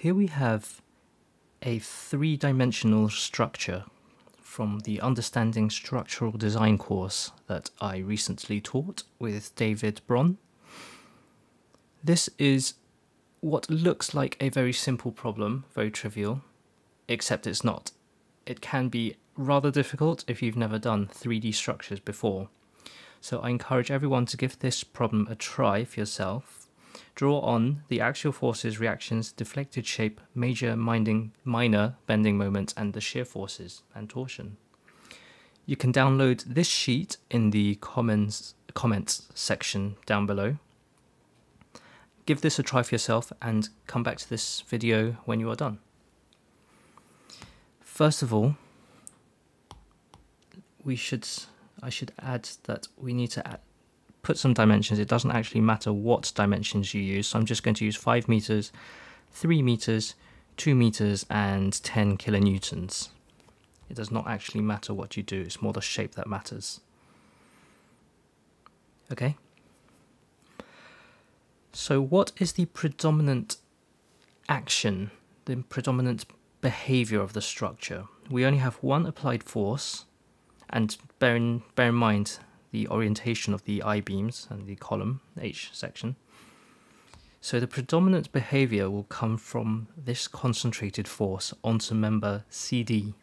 Here we have a three-dimensional structure from the Understanding Structural Design course that I recently taught with David Brohn. This is what looks like a very simple problem, very trivial, except it's not. It can be rather difficult if you've never done 3D structures before. So I encourage everyone to give this problem a try for yourself. Draw on the axial forces, reactions, deflected shape, major, minor bending moments, and the shear forces and torsion. You can download this sheet in the comments section down below. Give this a try for yourself and come back to this video when you are done. First of all, I should add that we need to put some dimensions. It doesn't actually matter what dimensions you use, so I'm just going to use 5 meters, 3 meters, 2 meters, and 10 kilonewtons. It does not actually matter what you do, it's more the shape that matters. Okay. So what is the predominant action, the predominant behavior of the structure? We only have one applied force, and bear in mind the orientation of the I-beams and the column, H section. So the predominant behavior will come from this concentrated force onto member CD.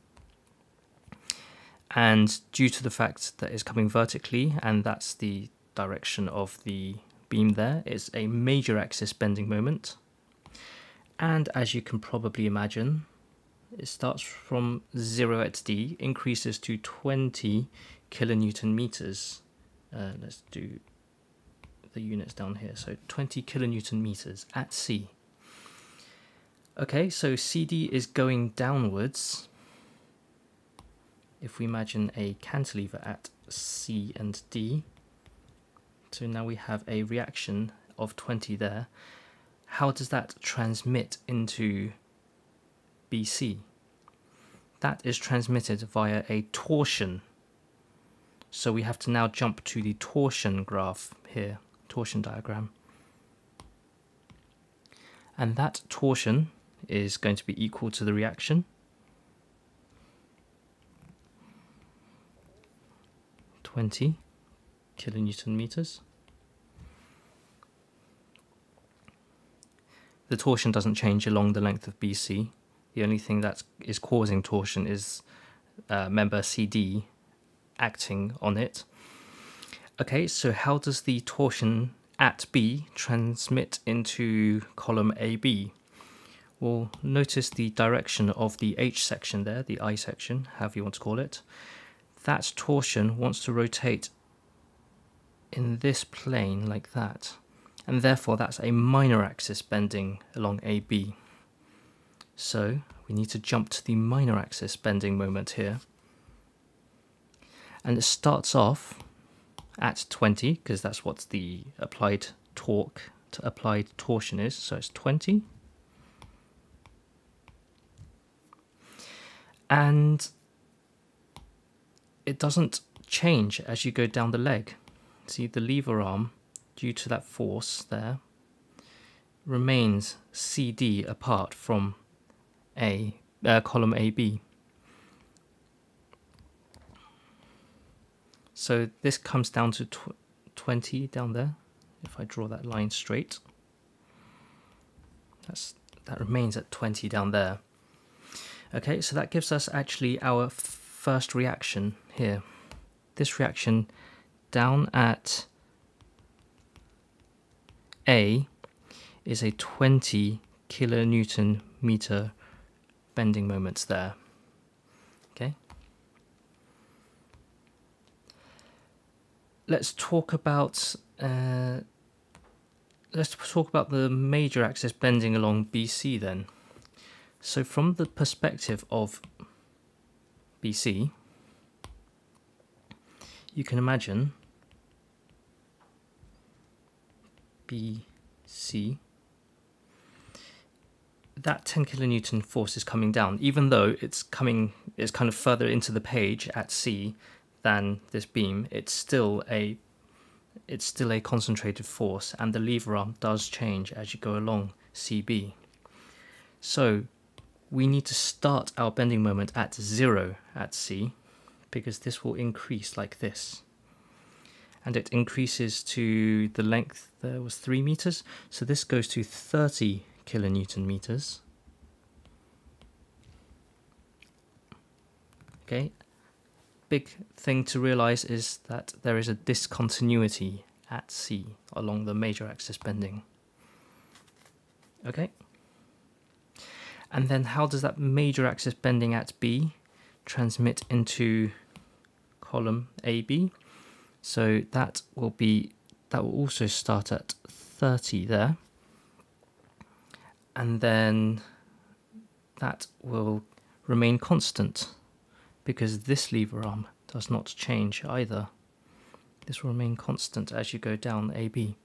And due to the fact that it's coming vertically, and that's the direction of the beam there, is a major axis bending moment. And as you can probably imagine, it starts from 0 at D, increases to 20 kilonewton meters. Let's do the units down here. So 20 kilonewton meters at C. Okay, so CD is going downwards. If we imagine a cantilever at C and D. So now we have a reaction of 20 there. How does that transmit into BC? That is transmitted via a torsion. So we have to now jump to the torsion graph here, torsion diagram. And that torsion is going to be equal to the reaction. (20) kilonewton meters. The torsion doesn't change along the length of BC. The only thing that is causing torsion is member CD acting on it. Okay, so how does the torsion at B transmit into column AB? Well, notice the direction of the H section there, the I section, however you want to call it. That torsion wants to rotate in this plane like that, and therefore that's a minor axis bending along AB. So we need to jump to the minor axis bending moment here, and it starts off at 20 because that's what the applied torque to applied torsion is, so it's 20. And it doesn't change as you go down the leg. See, the lever arm, due to that force there, remains CD apart from column AB. So this comes down to 20 down there. If I draw that line straight, that remains at 20 down there. Okay, so that gives us actually our first reaction here. This reaction down at A is a 20 kilonewton meter bending moments there. Okay. Let's talk about the major axis bending along BC then. So from the perspective of BC, you can imagine BC, that 10 kilonewton force is coming down, even though it's kind of further into the page at C than this beam. It's still a concentrated force, and the lever arm does change as you go along CB. So we need to start our bending moment at 0 at C, because this will increase like this. And it increases to the length there was 3 meters. So this goes to 30 kilonewton meters. Okay, big thing to realize is that there is a discontinuity at C along the major axis bending. Okay, and then how does that major axis bending at B transmit into column AB? So that will also start at 30 there, and then that will remain constant because this lever arm does not change either. This will remain constant as you go down AB.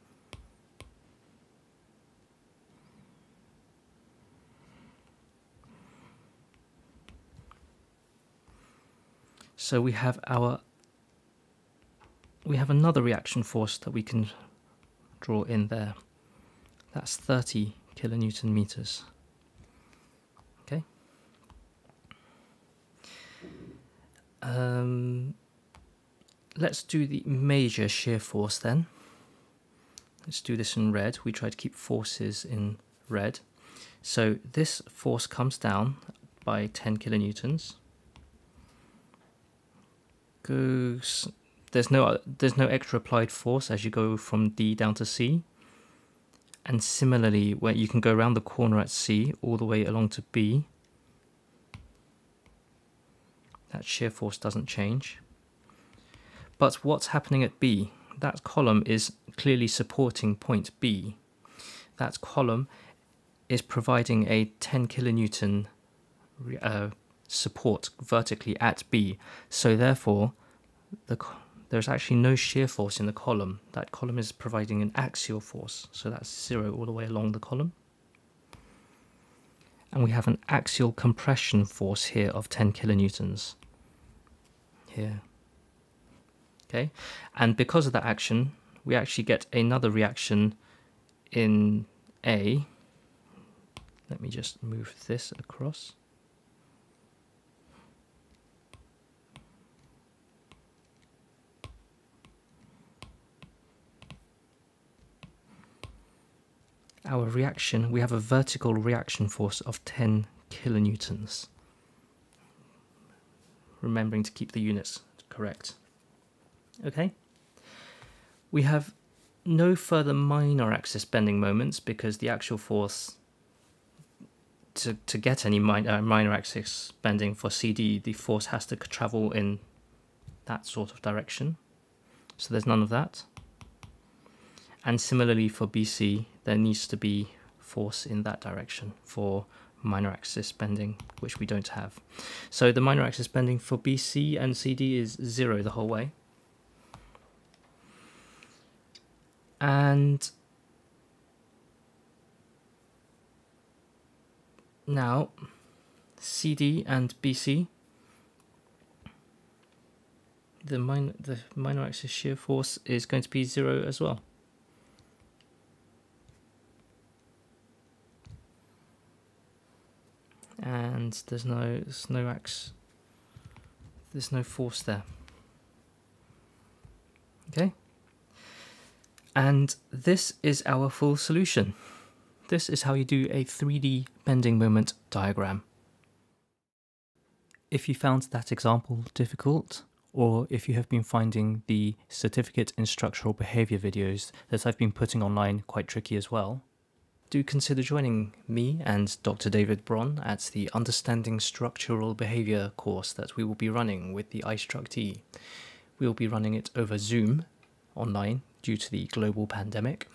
So we have another reaction force that we can draw in there. That's 30 kilonewton meters. Okay. Let's do the major shear force then. Let's do this in red. We try to keep forces in red. So this force comes down by 10 kilonewtons. Goes. There's no extra applied force as you go from D down to C, and similarly where you can go around the corner at C all the way along to B. That shear force doesn't change. But what's happening at B? That column is clearly supporting point B. That column is providing a 10 kilonewton support vertically at B, so therefore there's actually no shear force in the column. That column is providing an axial force, so that's 0 all the way along the column. And we have an axial compression force here of 10 kilonewtons. Here. Okay, and because of that action, we actually get another reaction in A. Let me just move this across. Our reaction, we have a vertical reaction force of 10 kilonewtons. Remembering to keep the units correct. Okay, we have no further minor axis bending moments because the actual force to get any minor axis bending for CD, the force has to travel in that sort of direction. So there's none of that. And similarly for BC, there needs to be force in that direction for minor axis bending, which we don't have. So the minor axis bending for BC and CD is 0 the whole way. And now CD and BC, the minor axis shear force is going to be 0 as well. And there's no force there. Okay. And this is our full solution. This is how you do a 3D bending moment diagram. If you found that example difficult, or if you have been finding the certificate in structural behaviour videos that I've been putting online quite tricky as well, do consider joining me and Dr. David Brohn at the Understanding Structural Behaviour course that we will be running with the IStructE. We will be running it over Zoom online due to the global pandemic,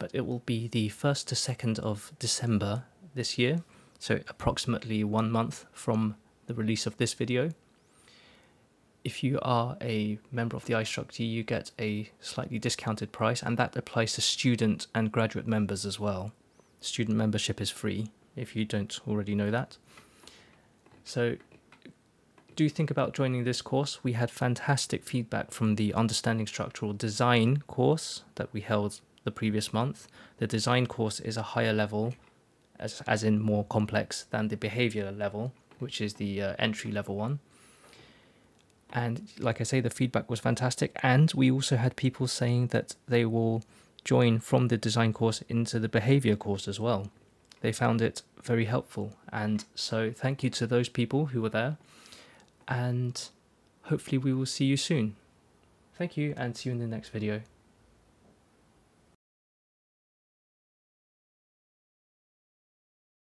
but it will be the 1st to 2nd of December this year, so approximately 1 month from the release of this video. If you are a member of the IStructE, you get a slightly discounted price, and that applies to student and graduate members as well. Student membership is free, if you don't already know that. So do think about joining this course. We had fantastic feedback from the Understanding Structural Design course that we held the previous month. The design course is a higher level as in more complex than the behavior level, which is the entry level one. And like I say, the feedback was fantastic. And we also had people saying that they will join from the design course into the behavior course as well. They found it very helpful. And so thank you to those people who were there. And hopefully we will see you soon. Thank you, and see you in the next video.